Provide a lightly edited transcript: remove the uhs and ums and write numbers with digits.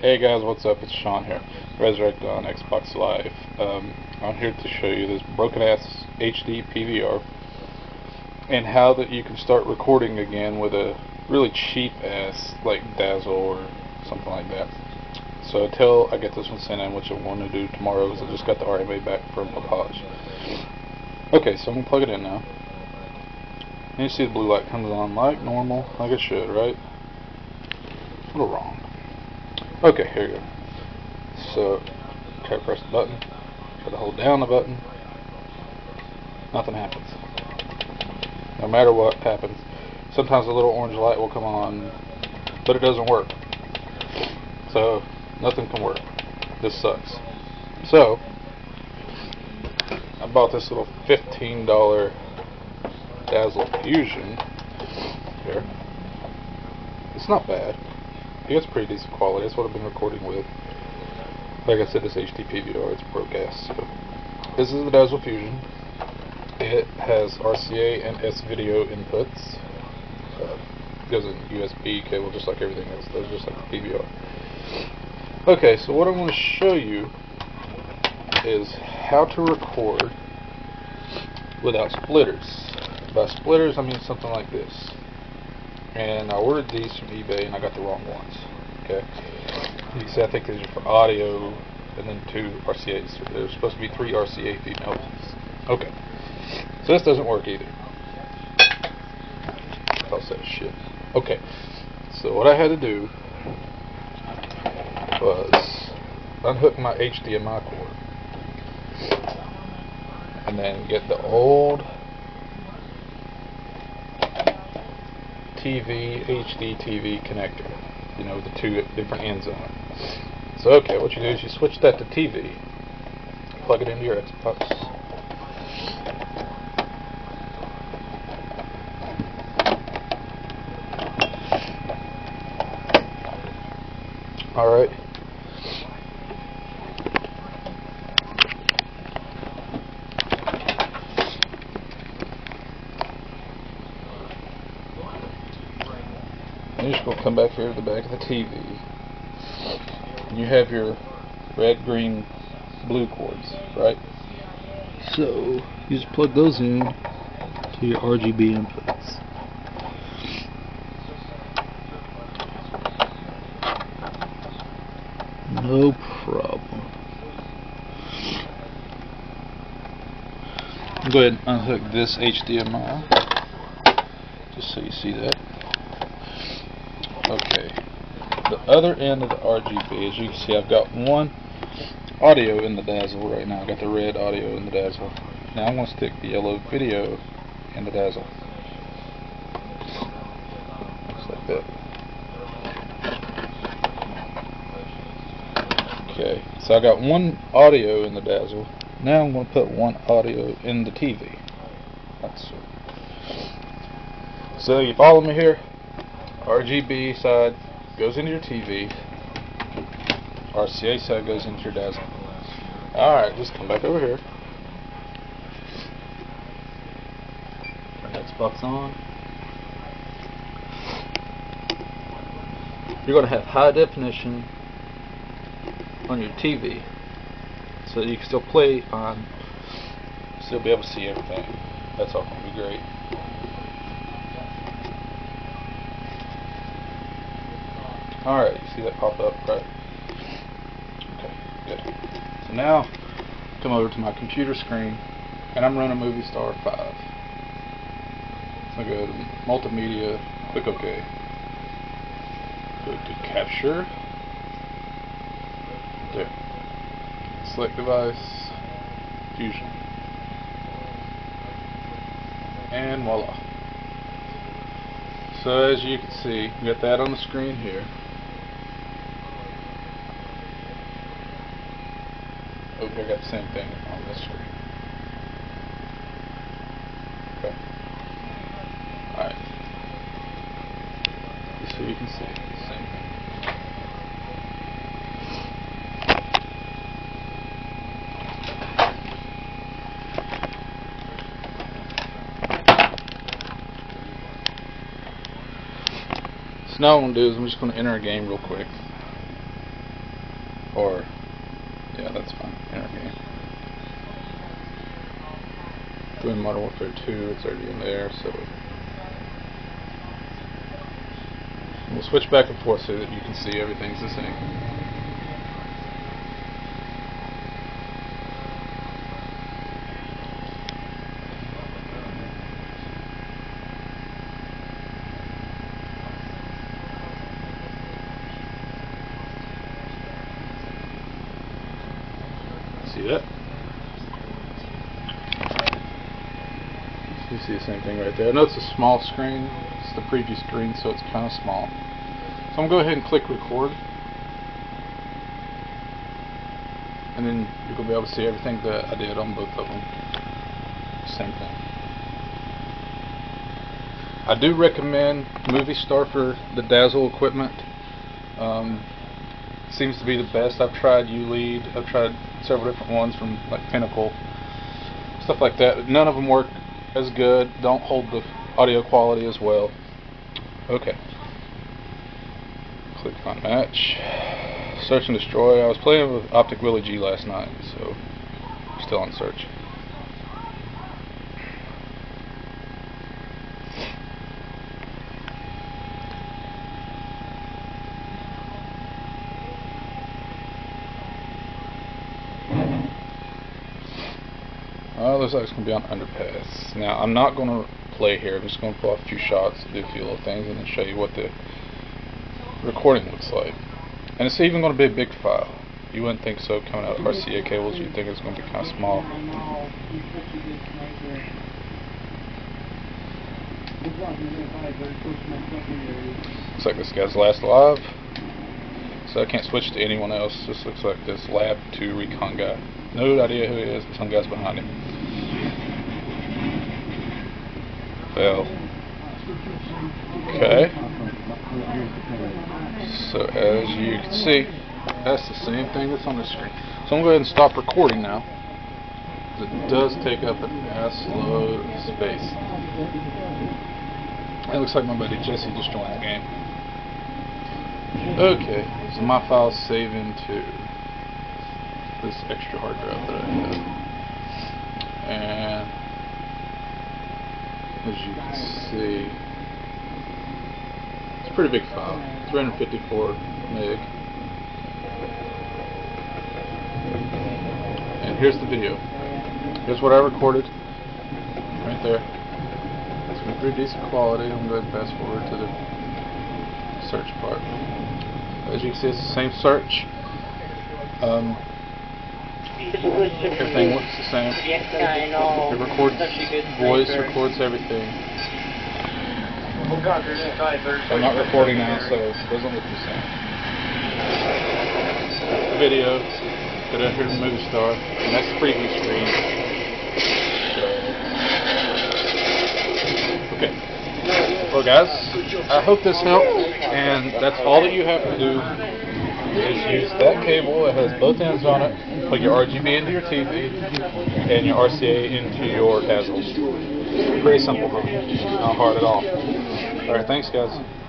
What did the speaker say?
Hey guys, what's up? It's Sean here, Resurrect on Xbox Live. I'm here to show you this broken ass HD PVR and how that you can start recording again with a really cheap ass like Dazzle or something like that. So until I get this one sent in, which I want to do tomorrow because I just got the RGB back from Papage. Okay, so I'm going to plug it in now. And you see the blue light comes on like normal, like it should, right? A little wrong. Okay, here you go. So, try to press the button, try to hold down the button, nothing happens. No matter what happens, sometimes a little orange light will come on, but it doesn't work. So, nothing can work. This sucks. So, I bought this little $15 Dazzle Fusion here. It's not bad. It's pretty decent quality. That's what I've been recording with. Like I said, this HD PVR, it's broke ass. So. This is the Dazzle Fusion. It has RCA and S-Video inputs. Goes in USB cable, just like everything else. Those just like the PVR. Okay, so what I'm going to show you is how to record without splitters. By splitters, I mean something like this. And I ordered these from eBay and I got the wrong ones. Okay. You can see I think these are for audio and then 2 RCAs. There's supposed to be 3 RCA female ones. Okay. So this doesn't work either. I'll say shit. Okay. So what I had to do was unhook my HDMI cord and then get the old TV, HD TV connector, you know, the 2 different ends on it. So okay, what you do is you switch that to TV, plug it into your Xbox, alright, we'll come back here to the back of the TV. And you have your red, green, blue cords, right? So you just plug those in to your RGB inputs. No problem. Go ahead and unhook this HDMI just so you see that. Okay, the other end of the RGB, as you can see, I've got one audio in the Dazzle right now. I've got the red audio in the Dazzle. Now I'm going to stick the yellow video in the Dazzle. Just like that. Okay, so I got one audio in the Dazzle. Now I'm going to put one audio in the TV. That's it. So you follow me here? RGB side goes into your TV. RCA side goes into your Dazzle. Alright, just come back over here. Turn Xbox on. You're going to have high definition on your TV. So you can still play on, still be able to see everything. That's all going to be great. Alright, you see that pop up, right? Okay, good. So now, come over to my computer screen, and I'm running Moviestar 5. So I go to Multimedia, click OK. Go to Capture. There. Select Device, Fusion. And voila. So as you can see, we got that on the screen here. Oh, I got the same thing on this screen. Okay. Alright. So you can see the same thing. So now what I'm going to do is I'm just going to enter a game real quick. Or, yeah, that's fine. Enter game. Doing Modern Warfare 2, it's already in there, so we'll switch back and forth so that you can see everything's the same. See that? You see the same thing right there. I know it's a small screen, it's the preview screen, so it's kind of small. So I'm going to go ahead and click record. And then you're going to be able to see everything that I did on both of them. Same thing. I do recommend Moviestar for the Dazzle equipment. Seems to be the best. I've tried U Lead, I've tried several different ones from like Pinnacle, stuff like that. None of them work as good, don't hold the audio quality as well. Okay. Click on match. Search and Destroy. I was playing with Optic Willy G last night, so still on search. Looks like it's going to be on underpass. Now, I'm not going to play here. I'm just going to pull off a few shots, do a few little things, and then show you what the recording looks like. And it's even going to be a big file. You wouldn't think so coming out of RCA cables. You'd think it's going to be kind of small. Looks like this guy's last live. So I can't switch to anyone else. This looks like this Lab 2 recon guy. No idea who he is, but some guy's behind him. Well. Okay. So as you can see, that's the same thing that's on the screen. So I'm going to go ahead and stop recording now, because it does take up an ass load of space. It looks like my buddy Jesse just joined the game. Okay, so my file's saving to this extra hard drive that I have. And as you can see, it's a pretty big file. 354 meg. And here's the video. Here's what I recorded. Right there. It's been pretty decent quality. I'm going to fast forward to the search part. As you can see, it's the same search. Everything looks the same. It records voice, records everything. I'm not recording now, so it doesn't look the same. The video, get out here to Moviestar, and that's the preview screen. Okay. Well guys, I hope this helped, and that's all that you have to do is use that cable, it has both ends on it, plug your RGB into your TV, and your RCA into your Dazzle. Pretty simple, not hard at all. Alright, thanks guys.